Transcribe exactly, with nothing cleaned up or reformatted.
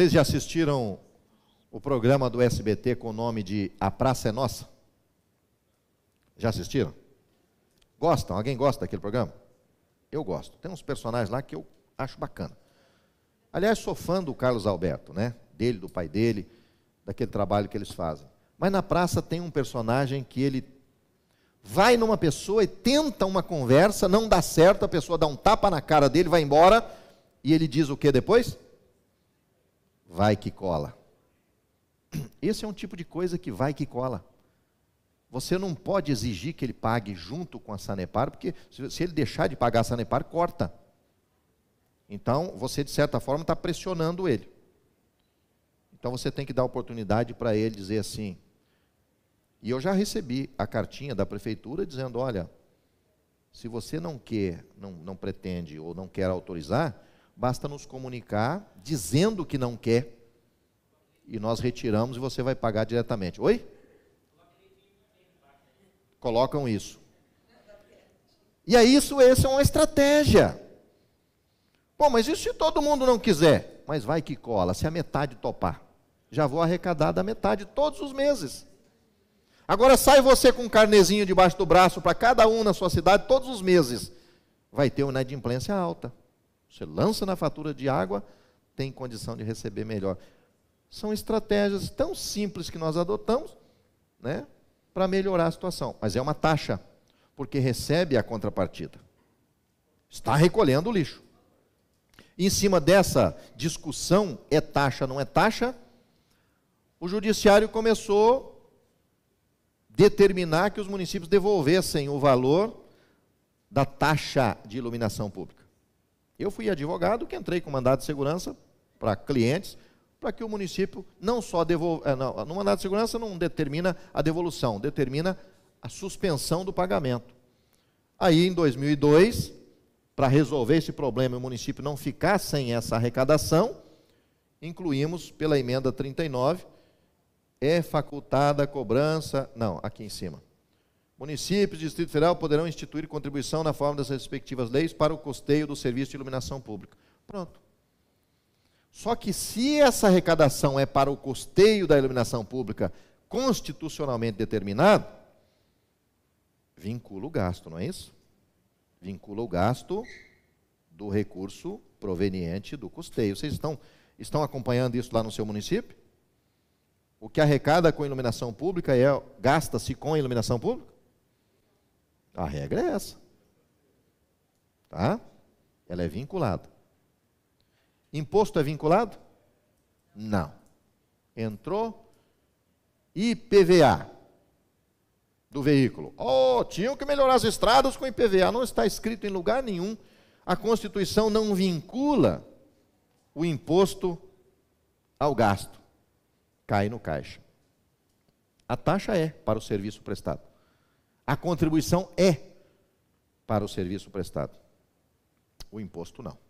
Vocês já assistiram o programa do S B T com o nome de A Praça é Nossa? Já assistiram? Gostam? Alguém gosta daquele programa? Eu gosto. Tem uns personagens lá que eu acho bacana. Aliás, sou fã do Carlos Alberto, né? Dele, do pai dele, daquele trabalho que eles fazem. Mas na praça tem um personagem que ele vai numa pessoa e tenta uma conversa, não dá certo, a pessoa dá um tapa na cara dele, vai embora, e ele diz o que depois? Vai que cola. Esse é um tipo de coisa que vai que cola. Você não pode exigir que ele pague junto com a Sanepar, porque se ele deixar de pagar a Sanepar, corta. Então, você, de certa forma, está pressionando ele. Então, você tem que dar oportunidade para ele dizer assim. E eu já recebi a cartinha da prefeitura dizendo, olha, se você não quer, não, não pretende ou não quer autorizar, basta nos comunicar dizendo que não quer e nós retiramos e você vai pagar diretamente. Oi? Colocam isso. E é isso, essa é uma estratégia. Bom, mas e se todo mundo não quiser? Mas vai que cola, se a metade topar. Já vou arrecadar da metade todos os meses. Agora sai você com um carnezinho debaixo do braço para cada um na sua cidade todos os meses. Vai ter uma inadimplência alta. Você lança na fatura de água, tem condição de receber melhor. São estratégias tão simples que nós adotamos, né, para melhorar a situação. Mas é uma taxa, porque recebe a contrapartida. Está recolhendo o lixo. Em cima dessa discussão, é taxa, não é taxa, o judiciário começou a determinar que os municípios devolvessem o valor da taxa de iluminação pública. Eu fui advogado que entrei com mandado de segurança para clientes, para que o município não só devolva... Não, no mandado de segurança não determina a devolução, determina a suspensão do pagamento. Aí, em dois mil e dois... para resolver esse problema e o município não ficar sem essa arrecadação, incluímos, pela emenda trinta e nove, é facultada a cobrança... Não, aqui em cima. Municípios e Distrito Federal poderão instituir contribuição na forma das respectivas leis para o custeio do serviço de iluminação pública. Pronto. Só que se essa arrecadação é para o custeio da iluminação pública constitucionalmente determinado, vincula o gasto, não é isso? Vincula o gasto do recurso proveniente do custeio. Vocês estão, estão acompanhando isso lá no seu município? O que arrecada com iluminação pública é gasta-se com iluminação pública? A regra é essa. Tá? Ela é vinculada. Imposto é vinculado? Não. Entrou I P V A. Do veículo. Oh, tinham que melhorar as estradas com I P V A. Não está escrito em lugar nenhum. A Constituição não vincula o imposto ao gasto. Cai no caixa. A taxa é para o serviço prestado. A contribuição é para o serviço prestado. O imposto não.